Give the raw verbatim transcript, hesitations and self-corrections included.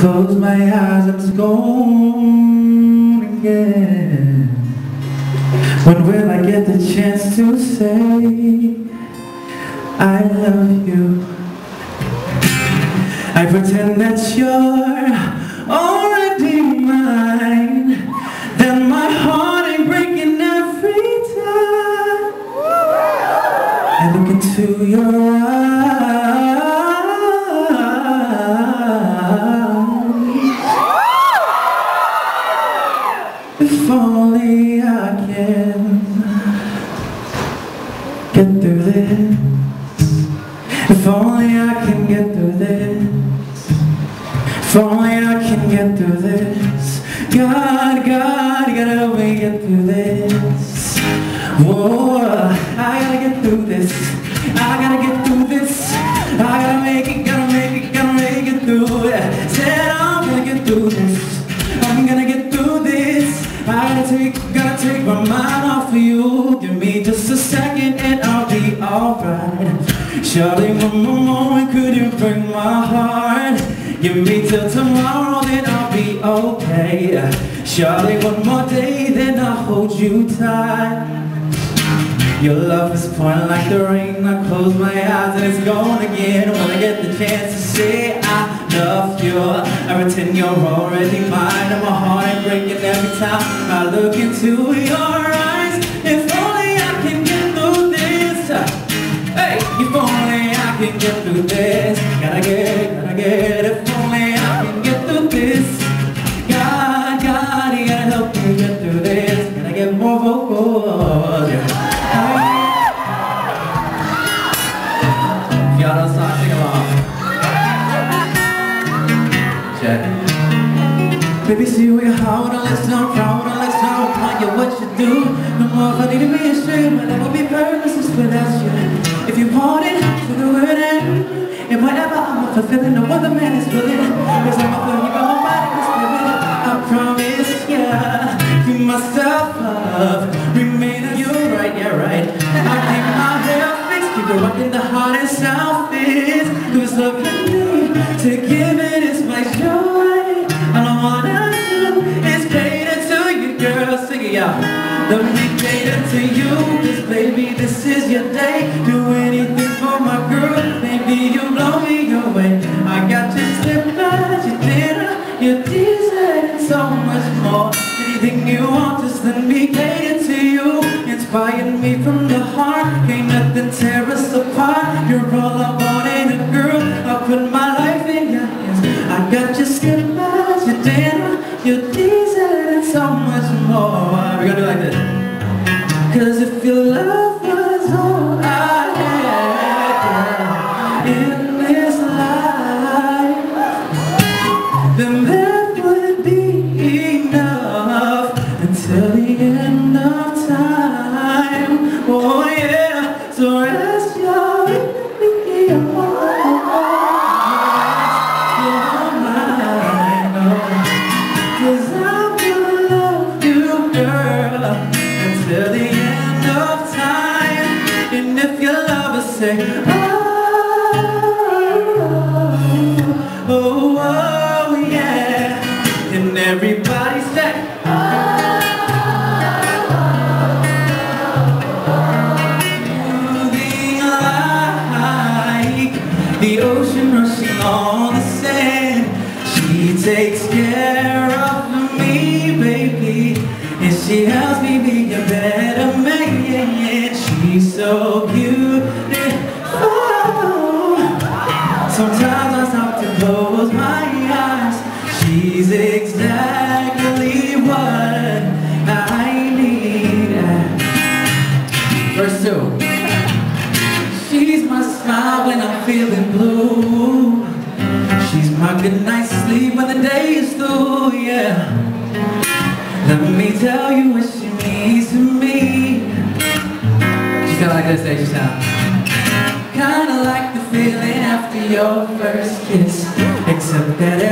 Close my eyes, I'm just gone again. When will I get the chance to say I love you? I pretend that you're already mine, then my heart ain't breaking every time I look into your eyes. If only I can get through this. If only I can get through this. If only I can get through this. God, God, you gotta help me get through this. Whoa, I gotta get through this. I gotta get through this. I gotta make it, gotta make it, gotta make it through it. Said I'm gonna get through this. I'm gonna get through this. I gotta take, gotta take my mind off of you. Give me just a second and I'll be alright. Surely one more moment couldn't break my heart. Give me till tomorrow, then I'll be okay. Surely one more day, then I'll hold you tight. Your love is pouring like the rain. I close my eyes and it's gone again. When I get the chance to say I love you, I pretend you're already mine, and my heart ain't breaking every time I look into your eyes. If only I can get through this. Hey, if only I can get through this. Gotta get, gotta get. If only I can get through this. God, God, you gotta help me get through this. Gotta get more vocals, yeah. Y'all don't start singing along. Check. Baby, see where you're hard, unless I'm proud, unless I'm proud, yeah, what you do. No more if I need to be ashamed, I'll never be purposeless without you. If you want it, to do it, and, and whatever I'm fulfilling, no other man is willing. Cause I'm a fulfilling, my whole body is living. I promise, yeah, you must self-love. Remain a you, right, yeah, right. I think my in the hardest outfits, cause love you need to give it is my joy. All I wanna do is cater to you, girl. Sing it, y'all. Let me cater to you, cause baby, this is your day. Do anything for my girl, baby, you blow me away. I got your slippers, your dinner, your dessert, and so much more. Anything you want, just let me cater to you. Inspiring me from the heart, can't nothing tear us apart. You're all I want in a girl, I put my life in your hands. I got your slippers, your dinner, your dessert, and so much more. We're gonna do like this. Cause if your love was all I had in this life, then that would be enough until the end of time. Oh yeah, so rest your feet in my mind, cause I'm gonna love you, girl, until the end of time. And if your lover say, oh, oh, oh, yeah, and everybody say, oh. The ocean rushing on the sand, she takes care of me, baby, and she helps me be a better man. She's so beautiful. Sometimes I stop to close my eyes. She's exactly what I need. Verse two. She's my smile when I'm feeling blue. She's my good night's sleep when the day is through, yeah. Let me tell you what she means to me. She's kinda like this, age now. Kinda like the feeling after your first kiss, except that